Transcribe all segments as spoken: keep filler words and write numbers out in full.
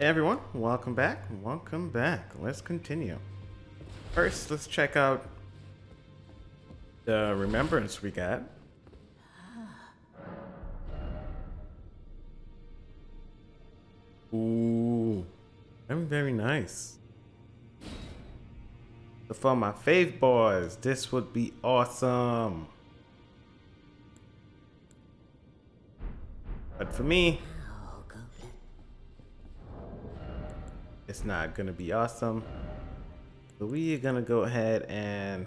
Hey everyone, welcome back, welcome back. Let's continue. First, let's check out the remembrance we got. Ooh, very, very nice. So for my fave boys, this would be awesome. But for me, it's not gonna be awesome. So we are gonna go ahead and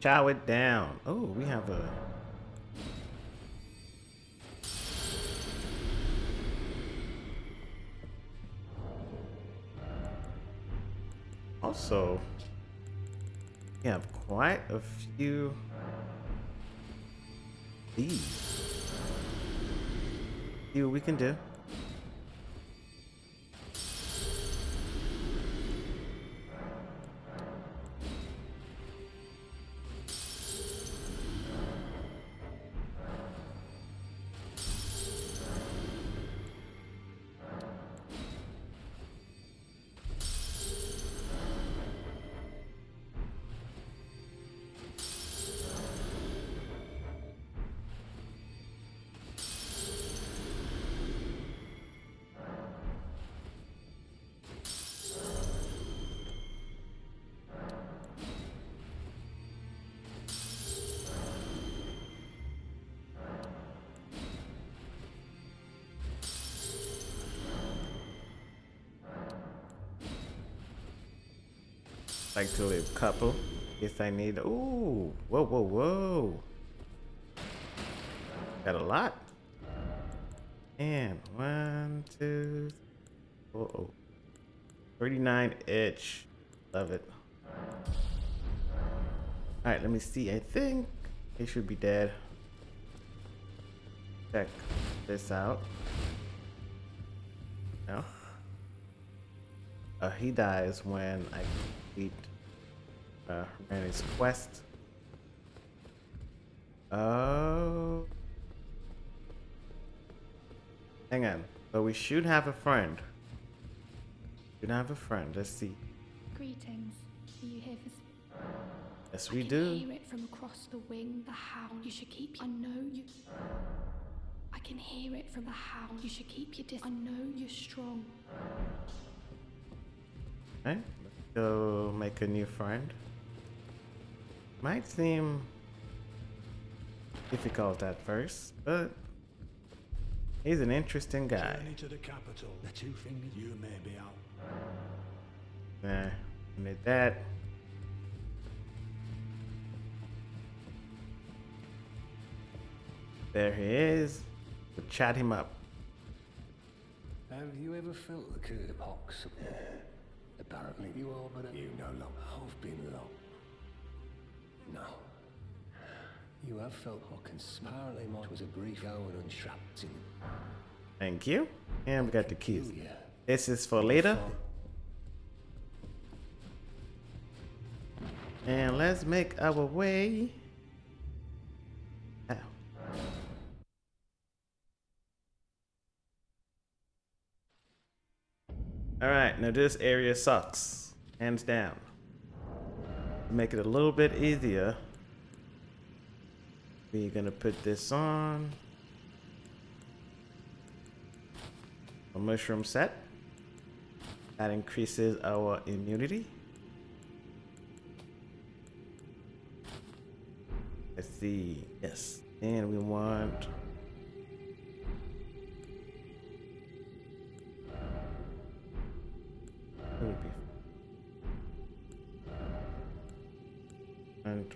chow it down. Oh, we have a also we have quite a few of these. See what we can do. Like to live couple. Guess I need. Ooh, whoa, whoa, whoa. Got a lot. And one, two, uh oh, thirty-nine itch. Love it. All right, let me see. I think they should be dead. Check this out. No. Uh, he dies when I complete uh, Randy's quest. Oh, hang on. So we should have a friend. Should have a friend. Let's see. Greetings. Are you here for? Yes, we I can do. Hear it from across the wing. The howl. You should keep. I know you. I can hear it from the howl. You should keep your distance. I know you're strong. Okay, let's go make a new friend. Might seem difficult at first, but he's an interesting guy. To the capital, the two fingers. You may be out. Nah, need that. There he is. We'll chat him up. Have you ever felt the curb box? Apparently you are, but you no longer. I've been long. No. You have felt Hawkins. Apparently mine was a brief hour and unstrapped in. Thank you. And we got the keys. Ooh, yeah. This is for later. And let's make our way. Alright, now this area sucks. Hands down. Make it a little bit easier. We're gonna put this on. A mushroom set. That increases our immunity. Let's see. Yes. And we want. And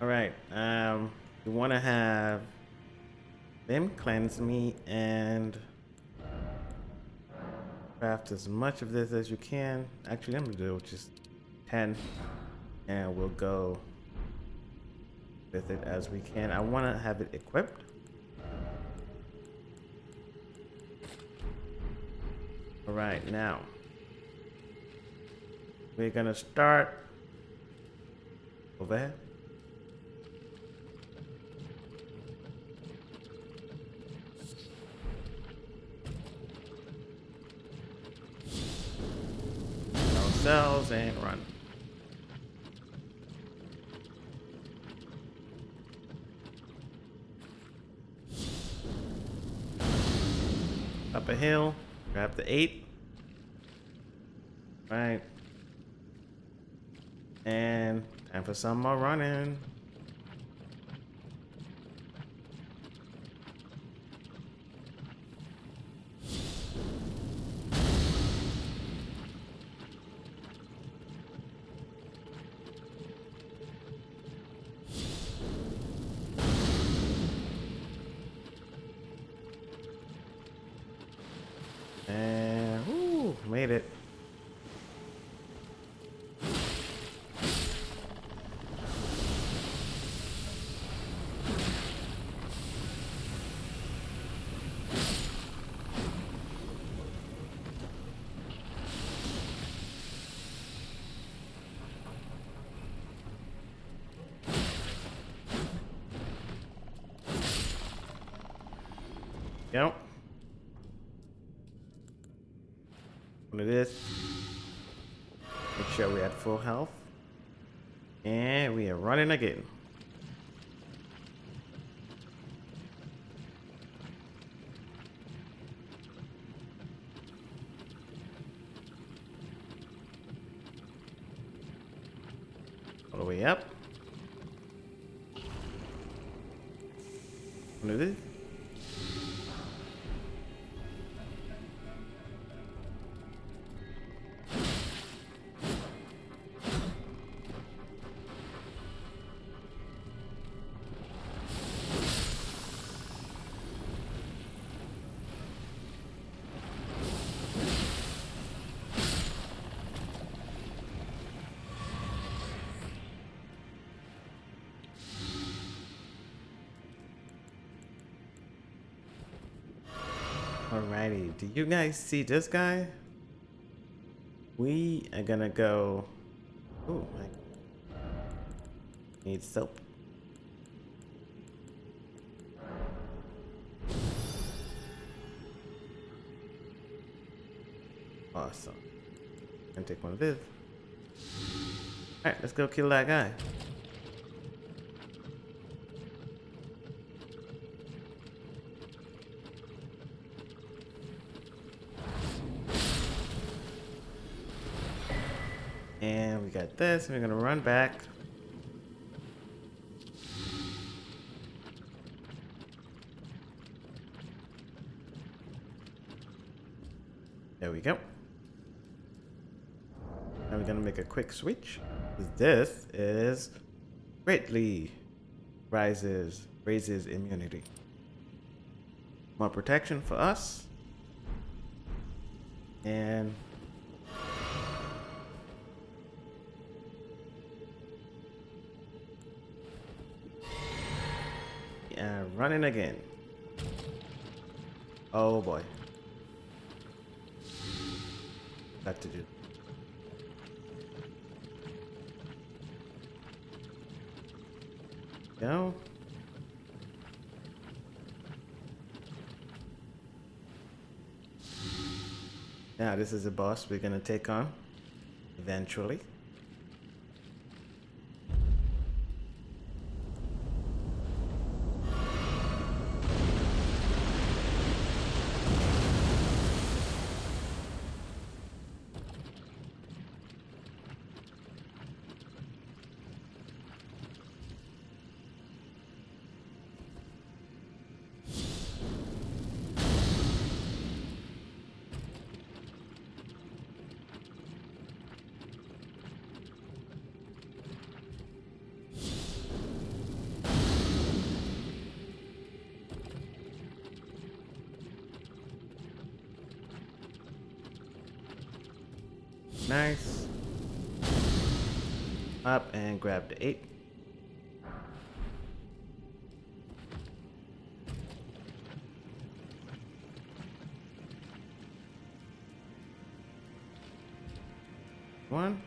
all right, um we want to have them cleanse me and craft as much of this as you can. Actually, I'm gonna do just ten, and we'll go with it as we can. I want to have it equipped. All right, now we're gonna start over here. Ourselves and run. Up a hill, grab the eight. Right. And time for some more running. Made it. Yep. This. Make sure we're at full health. And we are running again. All the way up. Under this. Alrighty, do you guys see this guy? We are gonna go. Oh, I need soap. Awesome. And take one of this. Alright, let's go kill that guy. And we got this, and we're gonna run back. There we go. Now we're gonna make a quick switch. This is greatly rises raises immunity. More protection for us. And And running again. Oh boy. Back to do. Go. Now this is the boss we're gonna take on eventually. Nice. Up and grab the eight. Come on.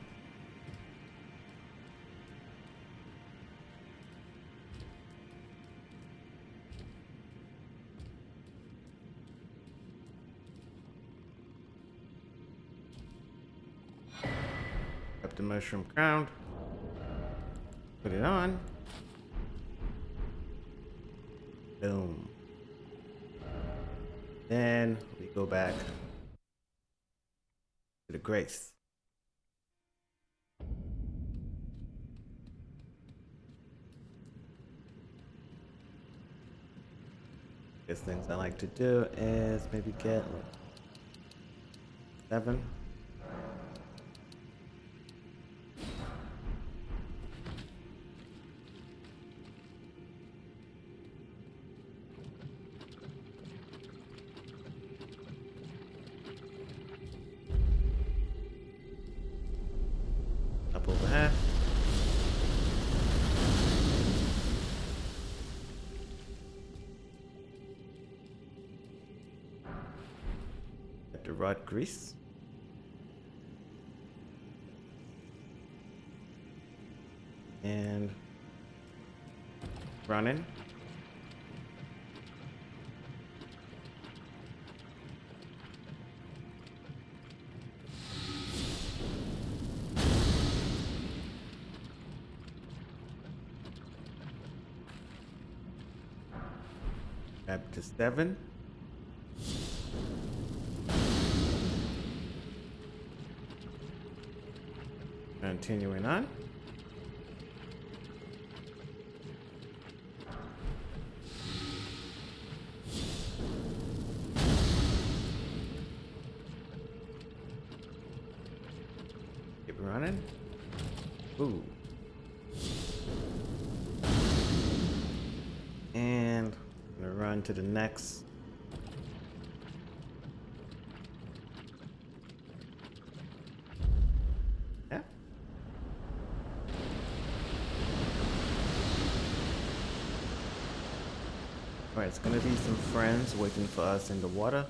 Up the mushroom crown. Put it on. Boom. Then we go back to the grace. Biggest things I like to do is maybe get seven. Rod grease. And running. Up to seven. Continuing on. Keep running. Ooh. And I'm gonna run to the next. Alright, it's gonna be some friends waiting for us in the water.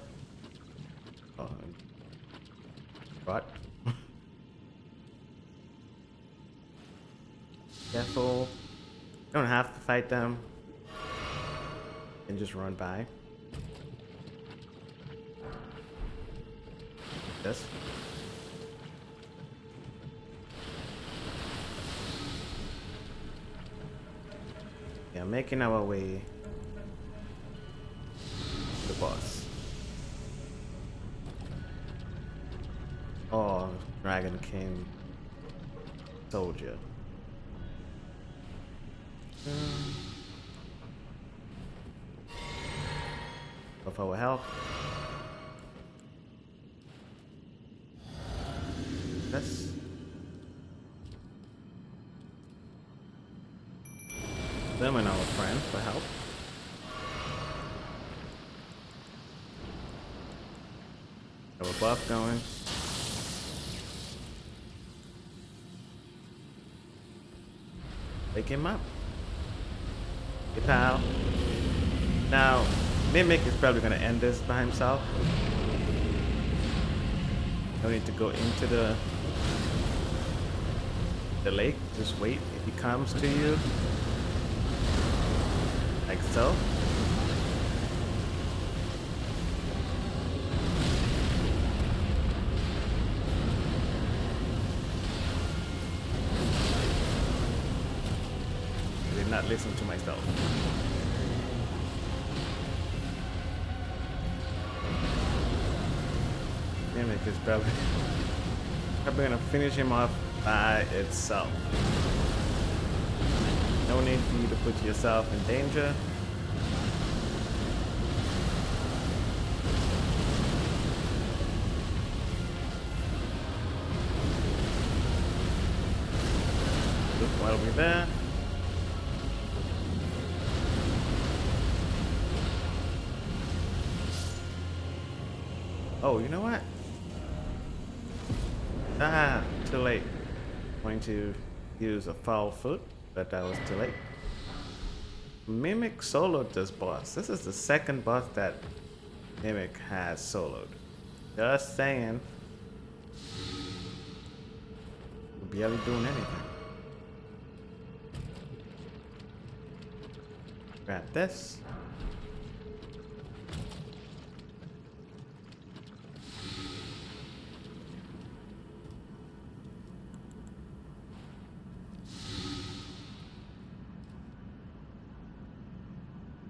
Uh, right. Careful. Don't have to fight them. And just run by. Like this. Yeah, making our way. Boss. Oh, Dragon King Soldier. Um, of our health. Yes. Them and our friend for help. Have a buff going. Wake him up. Hey pal. Now, Mimic is probably gonna end this by himself. No need to go into the the lake. Just wait if he comes to you. Like so. Not listen to myself. Mimic is probably probably gonna finish him off by itself. No need for you to put yourself in danger. Look while we're there. Oh, you know what? Ah, too late. Going to use a foul foot, but that was too late. Mimic soloed this boss. This is the second boss that Mimic has soloed. Just saying. barely doing anything. Grab this.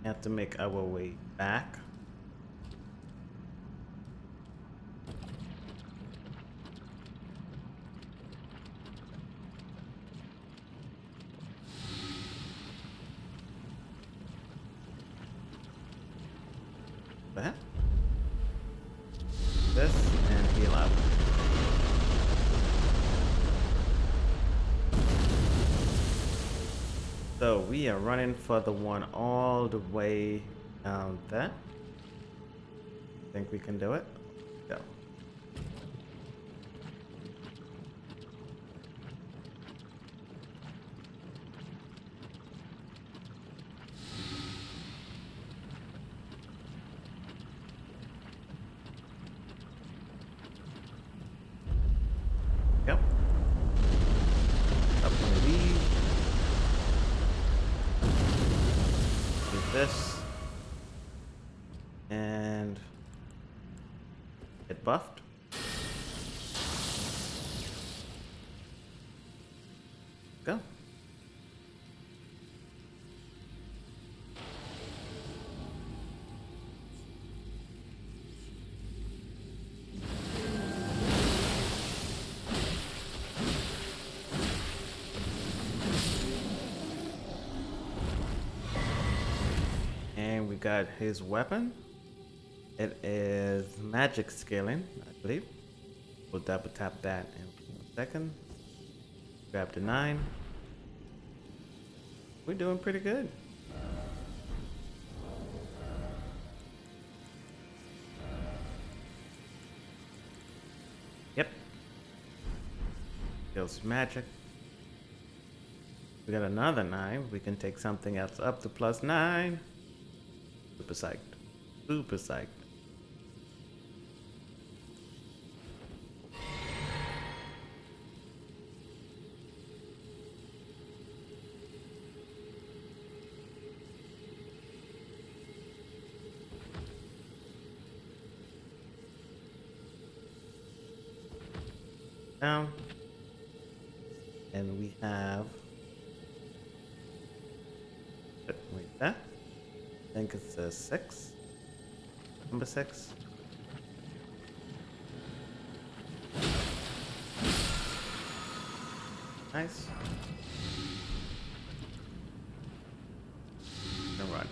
Have to make our way back. That. This and heal up. So we are running for the one all the way down there. Think we can do it? Go. This and get buffed. Go. Got his weapon. It is magic scaling, I believe. We'll double tap that in a second. Grab the nine. We're doing pretty good. Yep. Skills magic. We got another nine. We can take something else up to plus nine. Super psyched. Super psyched. Down. And we have... Wait, that? I think it's a six, number six. Nice. And run.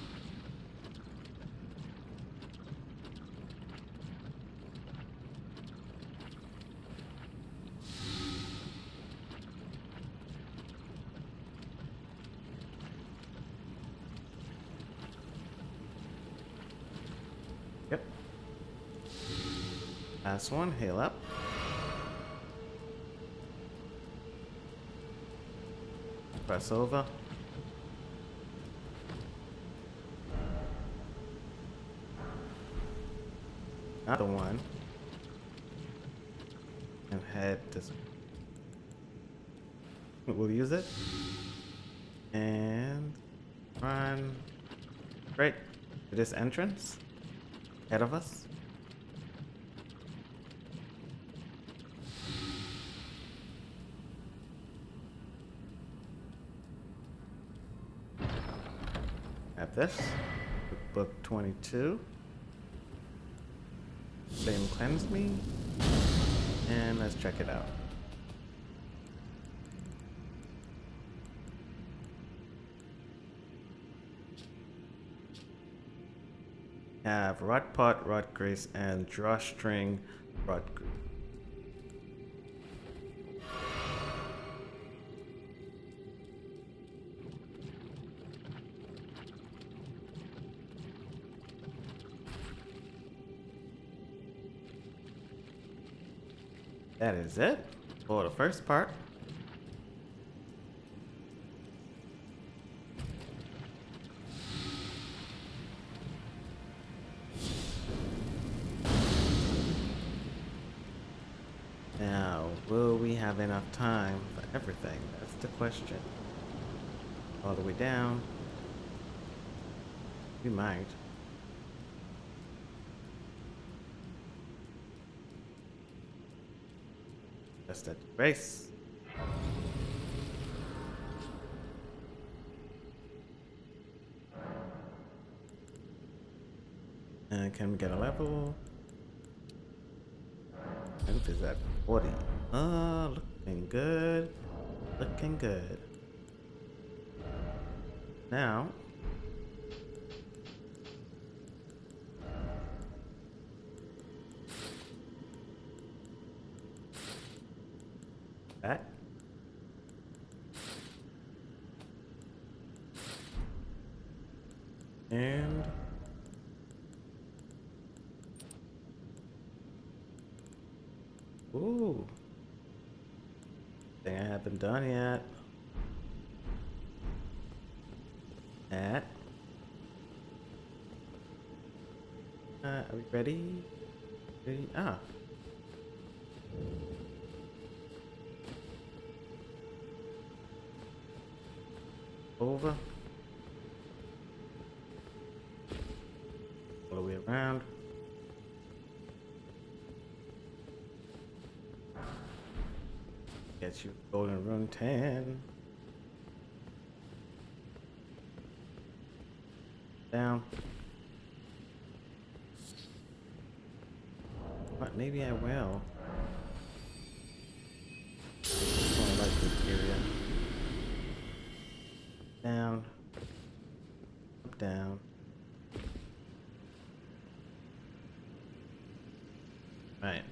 Yep. Last one, heal up. Press over. Another one. And head this one. We'll use it. And run right to this entrance. Ahead of us. Have this. Book twenty-two. Same cleanse me. And let's check it out. Have Rot Pot, Rot Grease, and Drawstring Rot Grease. That is it for the first part. Now, will we have enough time for everything? That's the question. All the way down. We might. That's that race. And can we get a level? What is that? forty. Oh, looking good. Looking good. Now. That. And. Ooh. Thing I haven't done yet. That. Uh, are we ready? Ready? Ah. Over. All the way around. Get you golden rune ten. Down. But maybe I will. I like this area. Down. Up, down. All right.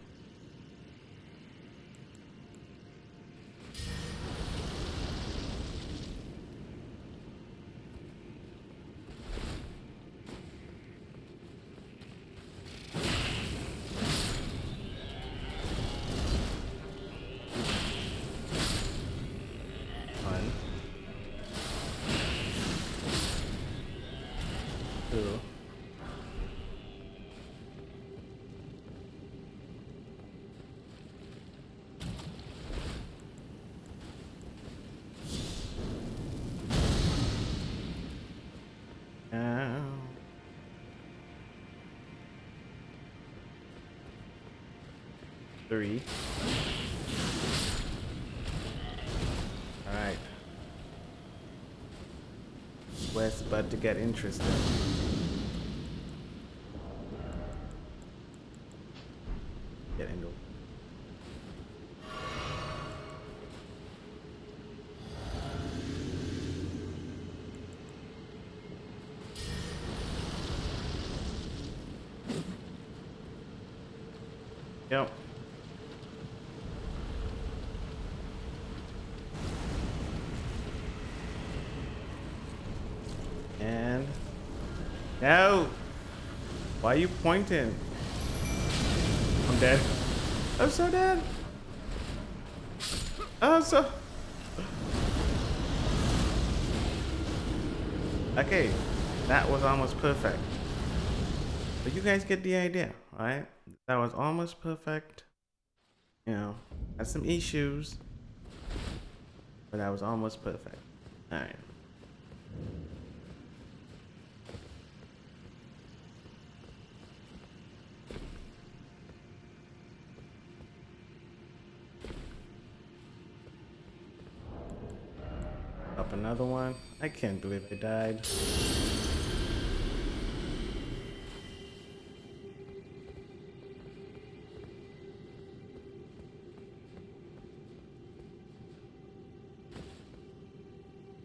Three. All right. Where's about to get interesting? Get into. Yep. No! Why are you pointing? I'm dead. I'm so dead. I'm so. Okay, that was almost perfect. But you guys get the idea, alright? That was almost perfect. You know, had some issues, but that was almost perfect. Alright. Another one. I can't believe I died.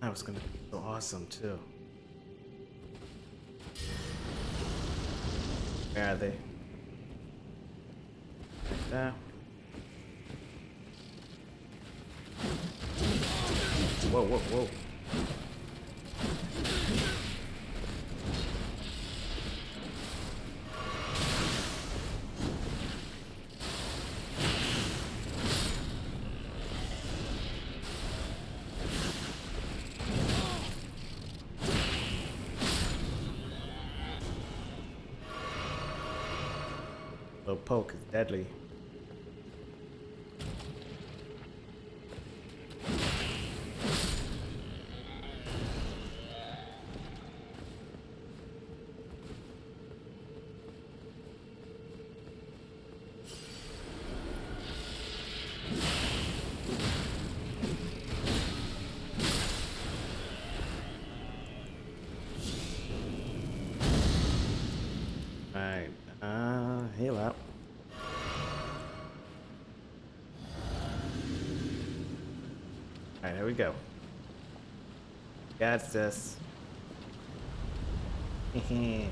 That was gonna be so awesome too. Where are they? Like that. Whoa, whoa, whoa. Little poke is deadly. Uh, heal up. Alright, there we go. Got this. Hehe.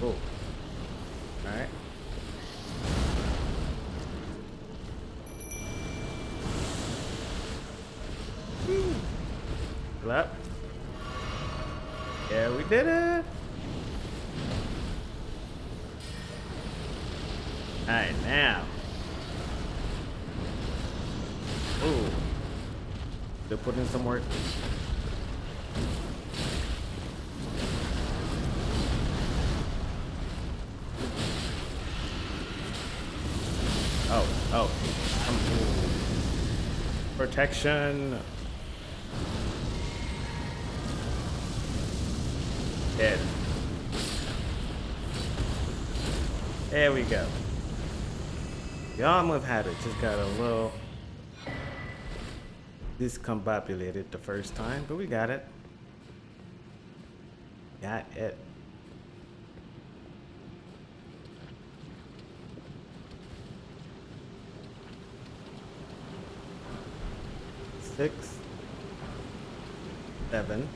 Cool. Alright. Heal up. Yeah, we did it! Alright, now. Ooh. They're putting in some work. Oh, oh. Um, protection. Dead. There we go. Y'all must have had it. Just got a little discombobulated the first time, but we got it. Got it. Six, seven.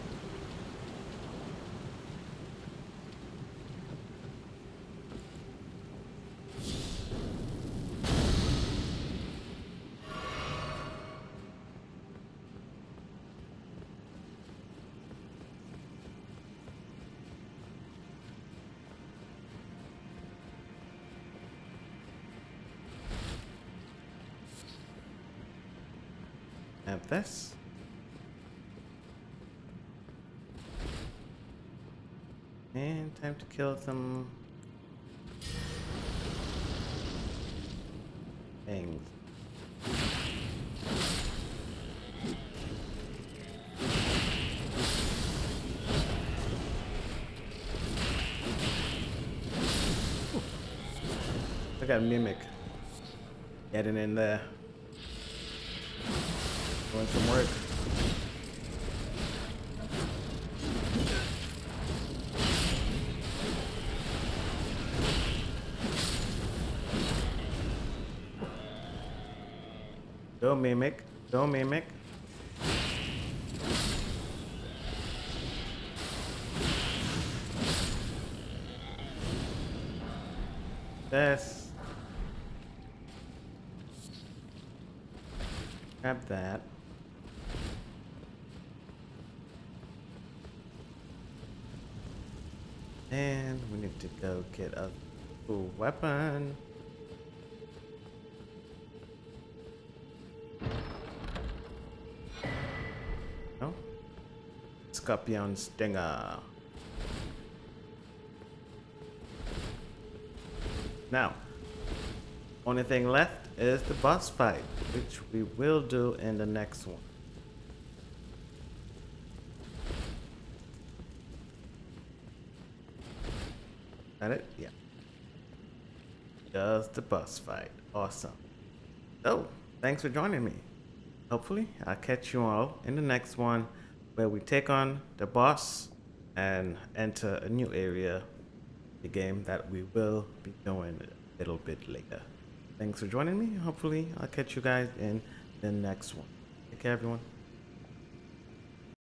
Have this. And time to kill some things. Ooh. I got a mimic getting in there. Doing some work. Don't mimic. Don't mimic. This. Grab that. And we need to go get a cool weapon. No? Scorpion Stinger. Now, only thing left is the boss fight, which we will do in the next one. Got it? Yeah. Does the boss fight. Awesome. So, thanks for joining me. Hopefully, I'll catch you all in the next one where we take on the boss and enter a new area, the game that we will be doing a little bit later. Thanks for joining me. Hopefully, I'll catch you guys in the next one. Take care, everyone.